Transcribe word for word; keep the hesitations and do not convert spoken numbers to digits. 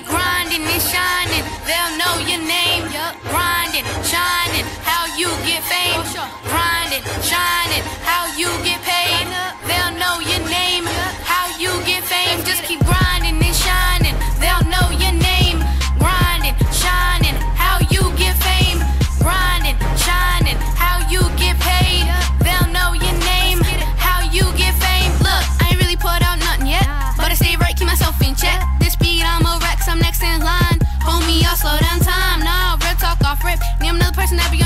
keep grinding and shining, they'll know your name. Grinding, shining, how you get fame. Grinding, shining, how you get paid. They'll know your name, how you get fame. Just keep grinding and shining, they'll know your name. Grinding, shining, how you get fame. Grinding, shining, how you get paid. They'll know your name, how you get fame. Look, I ain't really put out nothing yet, but I stay right, keep myself in check. This beat, I'm a wreck, 'cause I'm next in line. Homie, y'all slow down time, nah, real talk off rip. Me, I'm another person that be on